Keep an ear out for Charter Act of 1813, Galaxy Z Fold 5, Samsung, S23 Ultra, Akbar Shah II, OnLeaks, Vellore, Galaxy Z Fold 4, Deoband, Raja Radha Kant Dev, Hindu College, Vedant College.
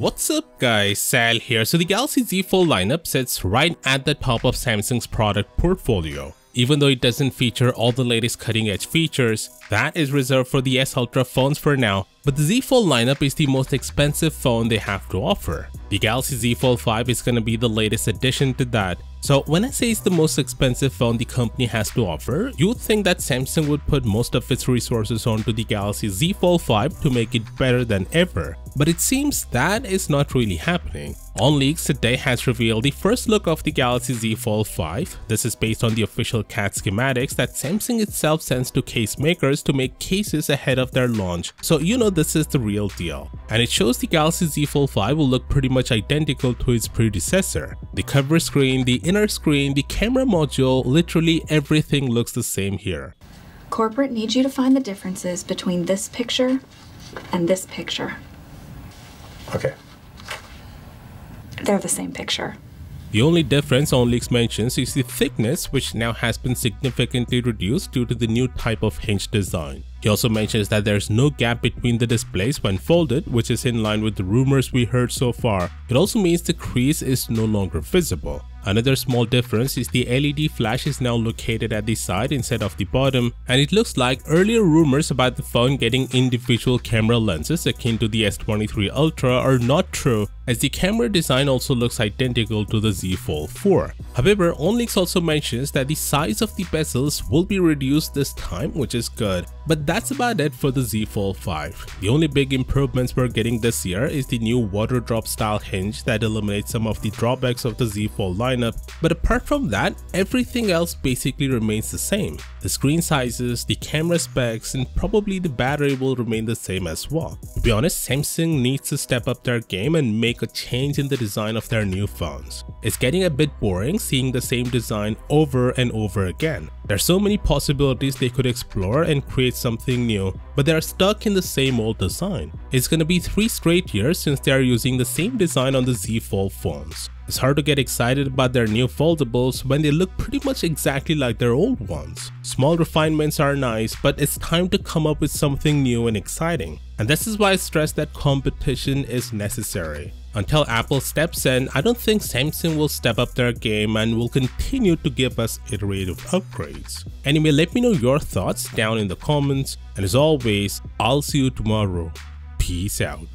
What's up guys, Sal here. So the Galaxy Z Fold lineup sits right at the top of Samsung's product portfolio. Even though it doesn't feature all the latest cutting-edge features, that is reserved for the S Ultra phones for now, but the Z Fold lineup is the most expensive phone they have to offer. The Galaxy Z Fold 5 is gonna be the latest addition to that. So when I say it's the most expensive phone the company has to offer, you would think that Samsung would put most of its resources onto the Galaxy Z Fold 5 to make it better than ever. But it seems that is not really happening. OnLeaks today has revealed the first look of the Galaxy Z Fold 5. This is based on the official CAD schematics that Samsung itself sends to case makers to make cases ahead of their launch, so you know this is the real deal. And it shows the Galaxy Z Fold 5 will look pretty much identical to its predecessor. The cover screen, the inner screen, the camera module, literally everything looks the same here. Corporate needs you to find the differences between this picture and this picture. Okay. They're the same picture. The only difference OnLeaks mentions is the thickness, which now has been significantly reduced due to the new type of hinge design. He also mentions that there's no gap between the displays when folded, which is in line with the rumors we heard so far. It also means the crease is no longer visible. Another small difference is the LED flash is now located at the side instead of the bottom, and it looks like earlier rumors about the phone getting individual camera lenses akin to the S23 Ultra are not true, as the camera design also looks identical to the Z Fold 4. However, OnLeaks also mentions that the size of the bezels will be reduced this time, which is good. But that's about it for the Z Fold 5. The only big improvements we're getting this year is the new water drop style hinge that eliminates some of the drawbacks of the Z Fold lineup, but apart from that, everything else basically remains the same. The screen sizes, the camera specs, and probably the battery will remain the same as well. To be honest, Samsung needs to step up their game and make a change in the design of their new phones. It's getting a bit boring seeing the same design over and over again. There's so many possibilities they could explore and create something new, but they're stuck in the same old design. It's gonna be 3 straight years since they're using the same design on the Z Fold phones. It's hard to get excited about their new foldables when they look pretty much exactly like their old ones. Small refinements are nice, but it's time to come up with something new and exciting. And this is why I stress that competition is necessary. Until Apple steps in, I don't think Samsung will step up their game and will continue to give us iterative upgrades. Anyway, let me know your thoughts down in the comments, and as always, I'll see you tomorrow. Peace out.